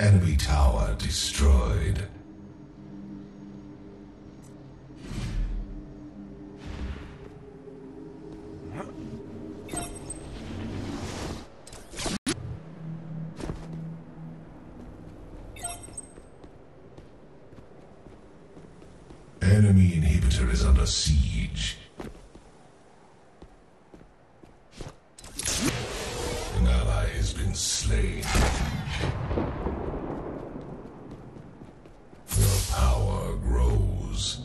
Enemy tower destroyed. Enemy inhibitor is under siege. An ally has been slain. Your power grows.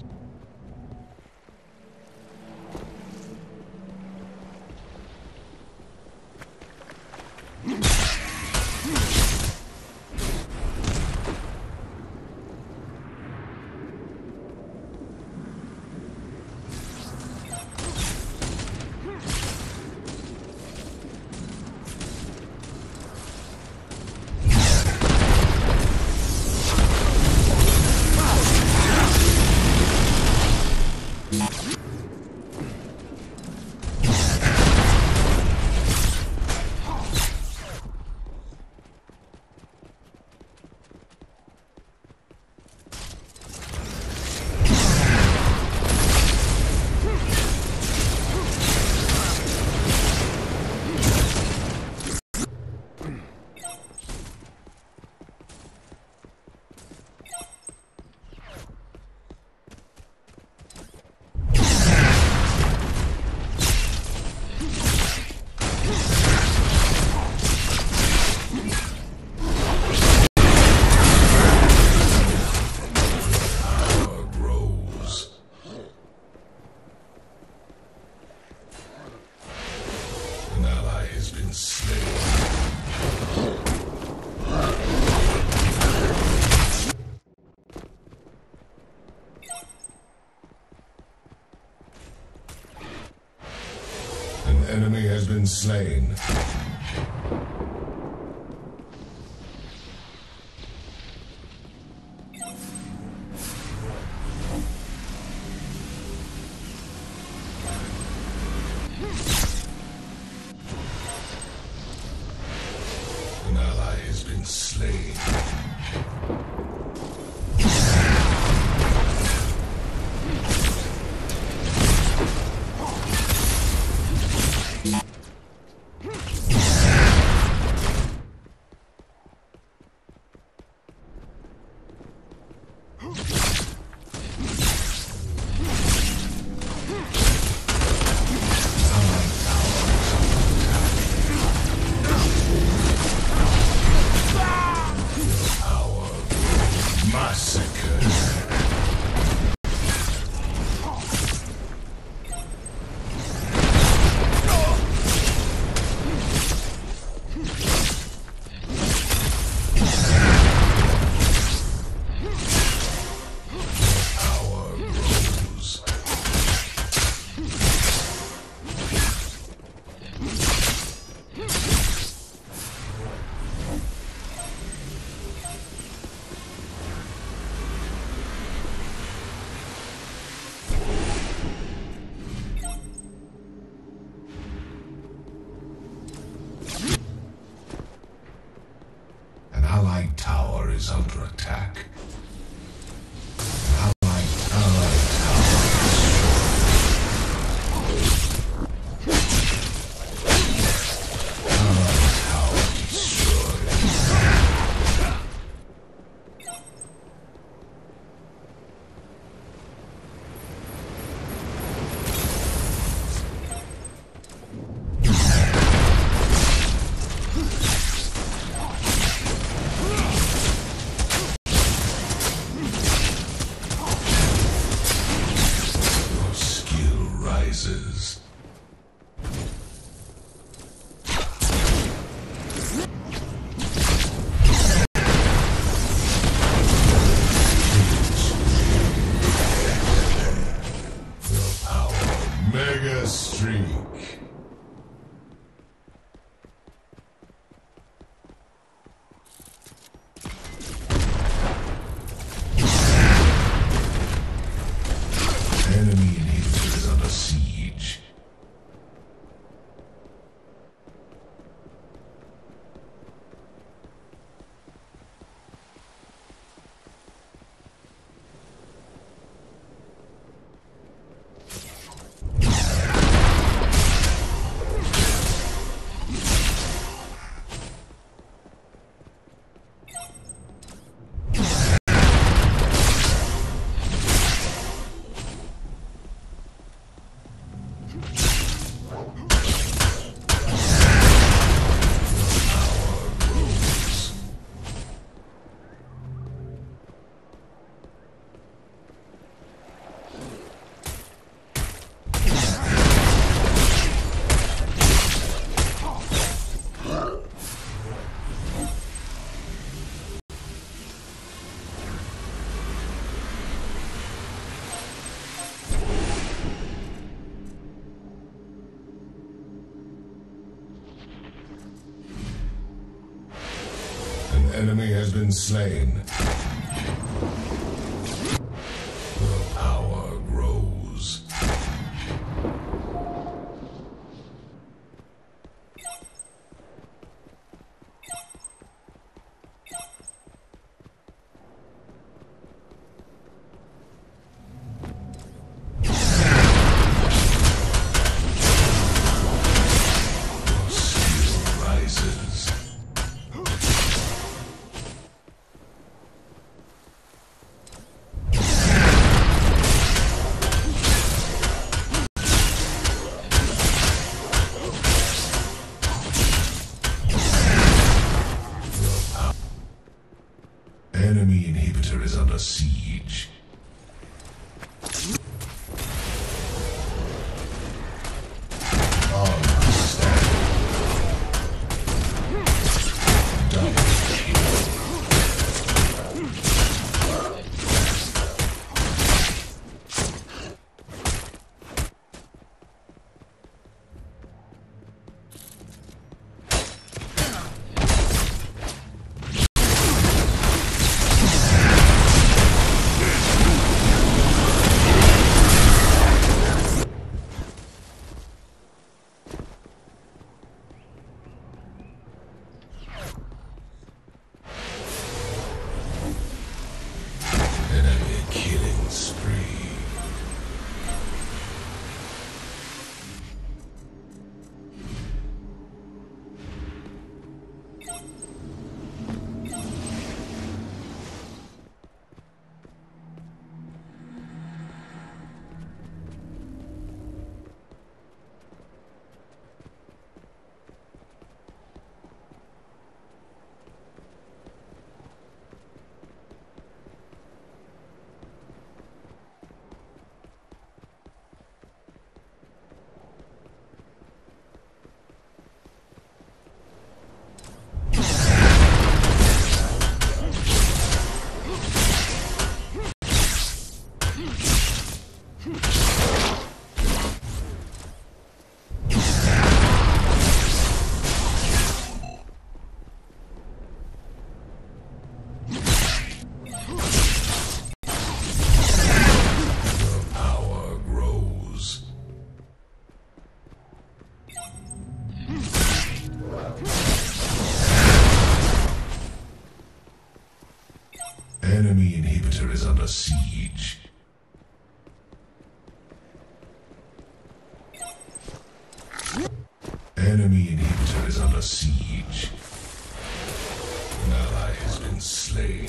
Enemy has been slain. An ally has been slain. Under attack. enemy has been slain. The power grows. Enemy inhibitor is under siege. Enemy inhibitor is under siege. Enemy inhibitor is under siege. An ally has been slain.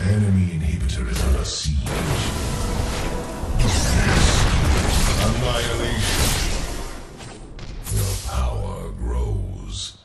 Enemy inhibitor is under siege. Your power grows.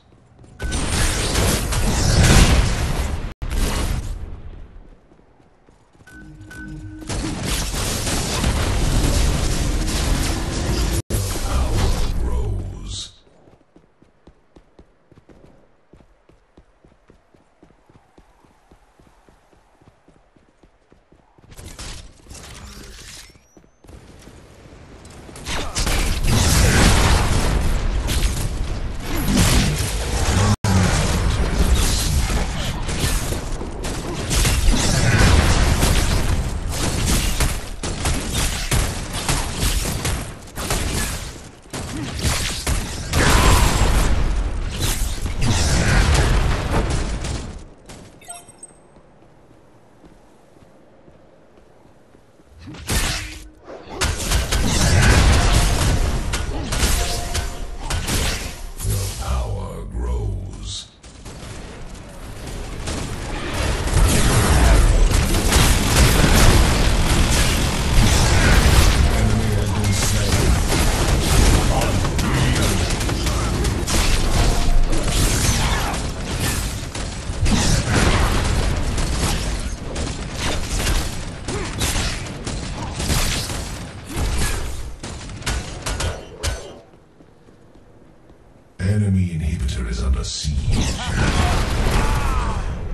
Enemy inhibitor is under siege.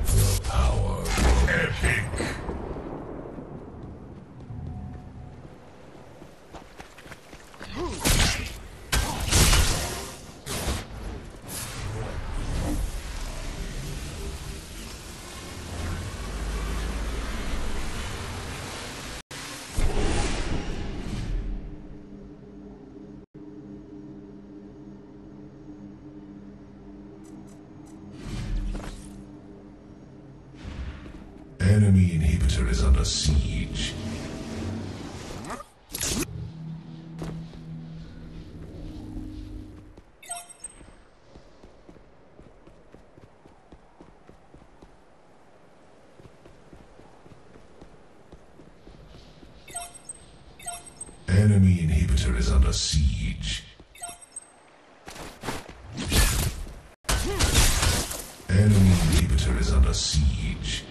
The power. Epic. the inhibitor is under siege. Enemy inhibitor is under siege. Enemy inhibitor is under siege.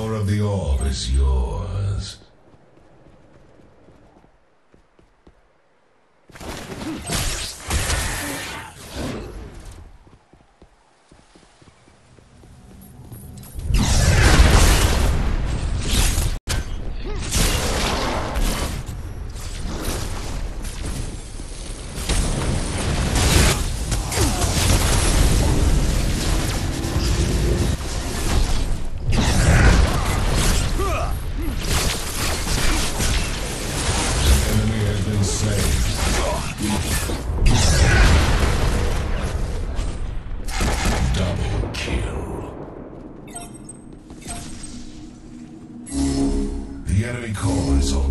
power of the orb is yours. Enemy core is over.